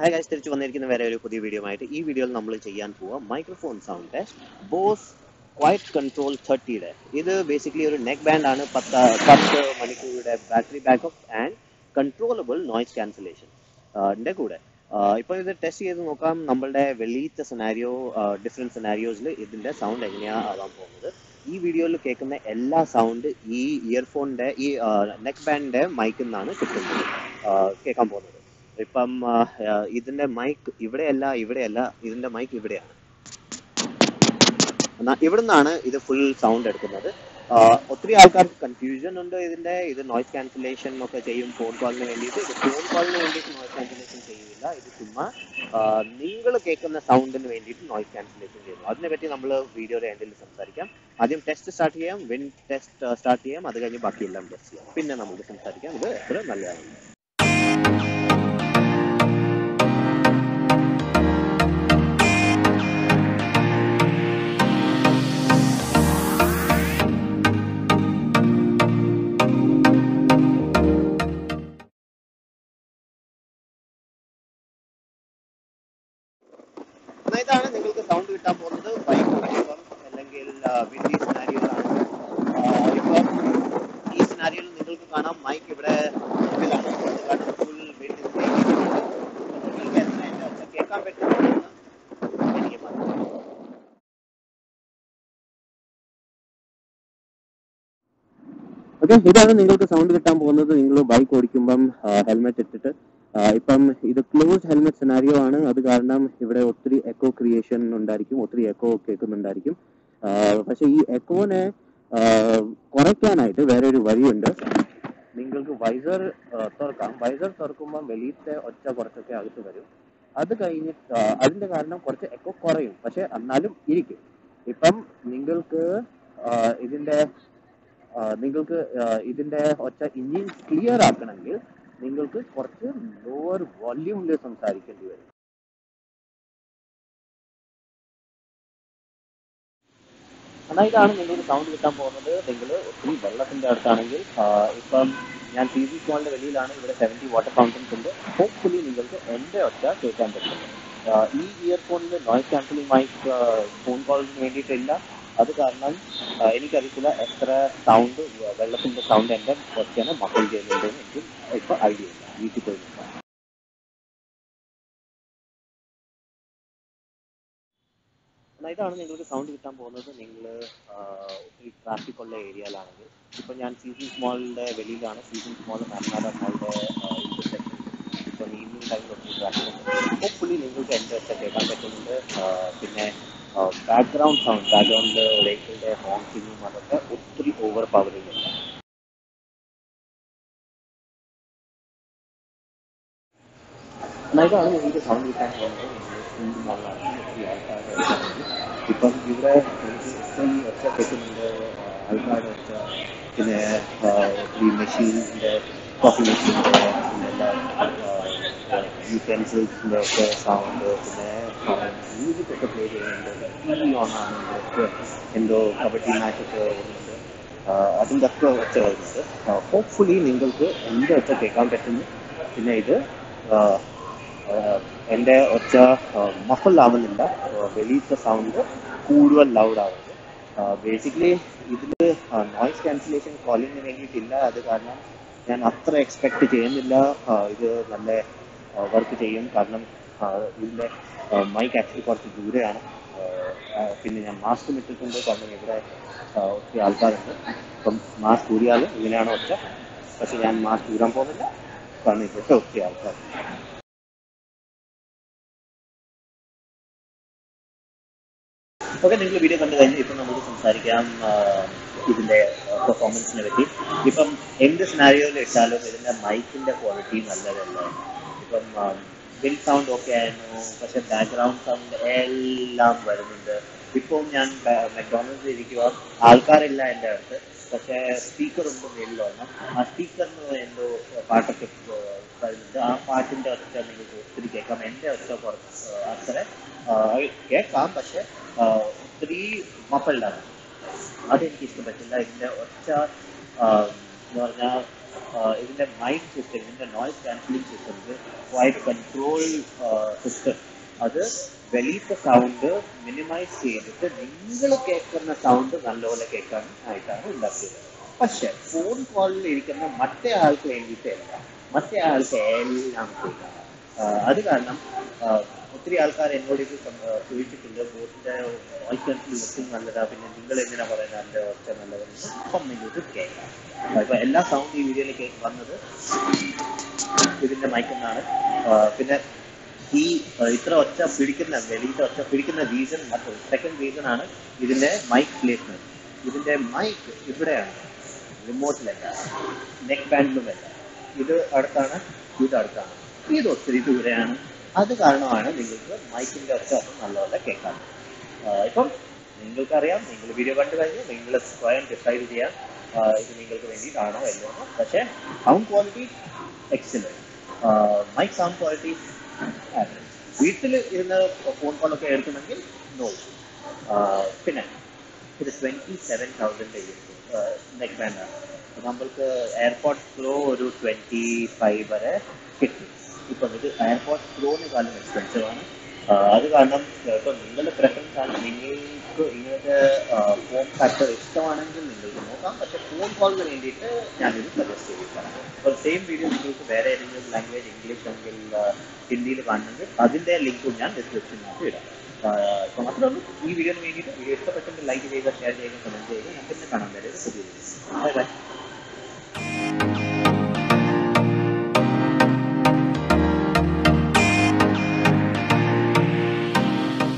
Hi guys, തിരിച്ചു വന്നിരിക്കുന്ന വേറെ ഒരു പുതിയ വീഡിയോ ആയിട്ട്. ഈ വീഡിയോയിൽ നമ്മൾ ചെയ്യാൻ പോവുക microphone sound test Bose quiet control 30യുടെ. ഇത് ബേസിക്കലി ഒരു നെക്ക് ബാൻഡ് ആണ്. 10 മണിക്കൂറുടെ battery backup and controllable noise cancellation ൻ്റെ കൂടെ ഇപ്പോൾ ഇത് ടെസ്റ്റ് ചെയ്ത് നോക്കാം. നമ്മളുടെ വെളിയിലത്തെ സിനാരിയോ, ഡിഫറെൻറ്റ് സിനാരിയോസിൽ ഇതിൻ്റെ സൗണ്ട് എങ്ങനെയാണ് ആകാൻ പോകുന്നത്. ഈ വീഡിയോയിൽ കേൾക്കുന്ന എല്ലാ സൗണ്ട് ഈ ഇയർഫോണിൻ്റെ, ഈ നെക്ക് ബാൻഡിൻ്റെ മൈക്കിൽ നിന്നാണ് കിട്ടുന്നത്, കേൾക്കാൻ പോകുന്നത്. ഇപ്പം ഇതിൻ്റെ മൈക്ക് ഇവിടെയല്ല, ഇതിൻ്റെ മൈക്ക് ഇവിടെയാണ്. ഇവിടെ നിന്നാണ് ഇത് ഫുൾ സൗണ്ട് എടുക്കുന്നത്. ഒത്തിരി ആൾക്കാർക്ക് കൺഫ്യൂഷൻ ഉണ്ട് ഇതിൻ്റെ. ഇത് നോയ്സ് ക്യാൻസലേഷൻ ഒക്കെ ചെയ്യും ഫോൺ കോളിന് വേണ്ടിയിട്ട്. ഇത് ഫോൺ കോളിന് വേണ്ടിയിട്ട് നോയ്സ് ക്യാൻസലേഷൻ ചെയ്യില്ല. ഇത് ചുമ്മാ നിങ്ങൾ കേൾക്കുന്ന സൗണ്ടിന് വേണ്ടിയിട്ട് നോയ്സ് ക്യാൻസലേഷൻ ചെയ്യുന്നു. അതിനെപ്പറ്റി നമ്മൾ വീഡിയോയുടെ എൻഡിൽ സംസാരിക്കാം. ആദ്യം ടെസ്റ്റ് സ്റ്റാർട്ട് ചെയ്യാം, വിൻ ടെസ്റ്റ് സ്റ്റാർട്ട് ചെയ്യാം. അത് കഴിഞ്ഞ് ബാക്കിയെല്ലാം ടെസ്റ്റ് ചെയ്യാം, പിന്നെ നമുക്ക് സംസാരിക്കാം ഇത് എത്ര നല്ലതാണ്. ഇതാണ് നിങ്ങൾക്ക് സൗണ്ട് കിട്ടാൻ പോകുന്നത്. ബൈക്കും അല്ലെങ്കിൽ വിൻഡി സിനാരിയോസാണ്. ഇപ്പോൾ ഈ സിനാരിയോയിൽ നിങ്ങൾക്ക് കാണാം മൈക്ക് ഇവിടെ മുമ്പിലാണ്. കാരണം ഫുൾ വിൻഡി നിങ്ങൾക്ക് എത്ര കേൾക്കാൻ പറ്റുമെന്ന് എനിക്ക് പറയാം. ഓക്കെ, ഇതാണ് നിങ്ങൾക്ക് സൗണ്ട് കിട്ടാൻ പോകുന്നത്. നിങ്ങൾ ബൈക്ക് ഓടിക്കുമ്പം ഹെൽമെറ്റ് ഇട്ടിട്ട്, ഇപ്പം ഇത് ക്ലോസ്ഡ് ഹെൽമെറ്റ് സിനാരിയോ ആണ്. അത് കാരണം ഇവിടെ ഒത്തിരി എക്കോ ക്രിയേഷൻ ഉണ്ടായിരിക്കും, ഒത്തിരി എക്കോ കേൾക്കുന്നുണ്ടായിരിക്കും. പക്ഷെ ഈ എക്കോനെ കുറയ്ക്കാനായിട്ട് വേറെ ഒരു വഴിയുണ്ട്. നിങ്ങൾക്ക് വൈസർ തുറക്കാം. വൈസർ തുറക്കുമ്പം വെളിയിലത്തെ ഒച്ച കുറച്ചൊക്കെ അകത്ത് വരും. അത് കഴിഞ്ഞിട്ട് അതിൻ്റെ കാരണം കുറച്ച് എക്കോ കുറയും, പക്ഷെ എന്നാലും ഇരിക്കും. ഇപ്പം നിങ്ങൾക്ക് ഇതിൻ്റെ ഒച്ച ഇനിയും ക്ലിയർ ആക്കണമെങ്കിൽ നിങ്ങൾക്ക് കുറച്ച് ലോവർ വോല്യൂമിൽ സംസാരിക്കേണ്ടി വരും. അതായതാണ് നിങ്ങൾക്ക് സൗണ്ട് കിട്ടാൻ പോകുന്നത്. നിങ്ങൾ ഒത്തിരി വെള്ളത്തിൻ്റെ അടുത്താണെങ്കിൽ, ഇപ്പം ഞാൻ ടി വി കോളിൻ്റെ വെളിയിലാണ്. ഇവിടെ 70 വാട്ടർ ഫൗണ്ടൻസ് ഉണ്ട്. ഹോപ്പ്ഫുള്ളി നിങ്ങൾക്ക് എൻ്റെ ഒറ്റ കേൾക്കാൻ പറ്റും. ഈ ഇയർഫോണിൽ നോയ്സ് ക്യാൻസലിംഗ് മൈക്ക് ഫോൺ കോളിന് വേണ്ടിയിട്ടില്ല. അത് കാരണം എനിക്കറിയില്ല എത്ര സൗണ്ട്, വെള്ളത്തിൻ്റെ സൗണ്ട് എൻ്റെ ഒറ്റയാണ് മക്കൾ ചെയ്യുന്നുണ്ടെന്ന് എനിക്ക് ഇപ്പോൾ ഐഡിയ ഇല്ല. വീട്ടിൽ പോയി ഇതാണ് നിങ്ങൾക്ക് സൗണ്ട് കിട്ടാൻ പോകുന്നത്. നിങ്ങൾ ഒത്തിരി ട്രാഫിക് ഉള്ള ഏരിയയിലാണെങ്കിൽ, ഇപ്പോൾ ഞാൻ സീസൺ സ്മോളിൻ്റെ വെളിയിലാണ്. സീസൺ സ്മോൾ കർണാടക മോളുടെ ഇപ്പം ഈവനിങ് ടൈമിൽ ഒത്തിരി ട്രാഫിക് ഉണ്ട്. ഹോപ്പ്ഫുള്ളി നിങ്ങൾക്ക് എൻ്റെ ഒറ്റ കേൾക്കാൻ പറ്റുന്നുണ്ട്. പിന്നെ ബാക്ക്ഗ്രൗണ്ട് സൗണ്ട്, ബാക്ക്ഗ്രൗണ്ട് വെഹിക്കിളിൻ്റെ ഹോൺസിങ്ങും അതൊക്കെ ഒത്തിരി ഓവർ പവറിംഗ് ഉണ്ട്. അതായതാണ് നിങ്ങൾക്ക് സൗണ്ട് കിട്ടാൻ പോകുന്നത്. ഇപ്പം ഇവിടെ ഒറ്റ കേൾക്കുന്നുണ്ട്, ആൾക്കാരുടെ ഒറ്റ, പിന്നെ ഈ മെഷീനിൻ്റെ, കോഫി മെഷീൻ്റെ, യൂട്ടെൻസിൽസിൻ്റെ ഒക്കെ സൗണ്ട്, പിന്നെ മ്യൂസിക്കൊക്കെ പ്ലേ ചെയ്യുന്നുണ്ട്. ടി വി ഓണാണ്, ഇതൊക്കെ എന്തോ കബഡി മാച്ചൊക്കെ വരുന്നുണ്ട്. അതിൻ്റെ ഒക്കെ ഒറ്റ വരുന്നത്. ഹോപ്പ്ഫുള്ളി നിങ്ങൾക്ക് എൻ്റെ ഒറ്റ കേൾക്കാൻ പറ്റുന്നു. പിന്നെ ഇത് എൻ്റെ ഒറ്റ മഫിളാവുന്നില്ല. വെളിയിലത്തെ സൗണ്ട് കൂടുതൽ ലൗഡാവുന്നത്. ബേസിക്കലി ഇതിൽ നോയ്സ് ക്യാൻസലേഷൻ കോളിങ്ങിന് വേണ്ടിയിട്ടില്ല. അത് കാരണം ഞാൻ അത്ര എക്സ്പെക്റ്റ് ചെയ്യുന്നില്ല ഇത് നല്ല വർക്ക് ചെയ്യും. കാരണം ഇതിൻ്റെ മൈക്ക് ആക്ച്വലി കുറച്ച് ദൂരെയാണ്. പിന്നെ ഞാൻ മാസ്ക് ഇട്ടിട്ടുണ്ട്, കാരണം ഇവിടെ ഒത്തിരി ആൾക്കാരുണ്ട്. അപ്പം മാസ്ക് ഊരിയാൽ ഇങ്ങനെയാണ് ഒറ്റ. പക്ഷെ ഞാൻ മാസ്ക് ഊരാൻ പോകുന്നില്ല, കാരണം ഇവിടുത്തെ ഒത്തിരി ആൾക്കാരുണ്ട്. ഓക്കെ, നിങ്ങൾ വീഡിയോ കണ്ടു കഴിഞ്ഞാൽ ഇപ്പം നമുക്ക് സംസാരിക്കാം ഇതിൻ്റെ പെർഫോമൻസിനെ പറ്റി. ഇപ്പം എന്ത് സിനാരിയോയിൽ ഇട്ടാലും ഇതിൻ്റെ മൈക്കിൻ്റെ ക്വാളിറ്റി നല്ലതല്ല. ഇപ്പം ബിൽ സൗണ്ട് ഒക്കെ ആയിരുന്നു, പക്ഷെ ബാക്ക്ഗ്രൗണ്ട് സൗണ്ട് എല്ലാം വരുന്നുണ്ട്. ഇപ്പം ഞാൻ മെക്ഡോണൽസിൽ ഇരിക്കുക, ആൾക്കാരില്ല എൻ്റെ അടുത്ത്, പക്ഷേ സ്പീക്കർ ഒന്നും വെള്ളിലാണ്. ആ സ്പീക്കറിന് എന്തോ പാട്ടൊക്കെ വരുന്നുണ്ട്. ആ പാട്ടിൻ്റെ ഒറ്റ നിങ്ങൾക്ക് ഒത്തിരി കേൾക്കാം. എൻ്റെ ഒറ്റ കുറച്ച് അത്ര കേൾക്കാം, പക്ഷെ ഒത്തിരി മഫിൾഡാണ്. അതെനിക്ക് ഇഷ്ടപ്പെട്ടില്ല. ഇതിൻ്റെ ഒറ്റ എന്ന് പറഞ്ഞാൽ even the mic system, even the noise cancelling system is a quiet control system. That's the sound minimize state. That's the sound is minimized. But the phone call is not a good thing. That's why we have to he itra ocha pidikkunna velita ocha pidikkunna reason mathu second reason aanu idinte mic placement idinte mic ivreyana remote letta neck band lu vella idu aduthana idu aduthana idu ottri dureyana adu kaaranamaanu ningalku mic inde ocha nalla valla kekkaanu ippom ningalku ariyam ningal video kandu kanje ningal swayam decide cheya idu ningalku vendi aano ellona pakshe sound quality excellent mic sound quality phone call no. It is 27,000 neckband. Example, AirPod Pro 25 are AirPod Pro expensive. Phone factor phone call for same video language English Hindi link in the description. This video like share comment. Bye bye.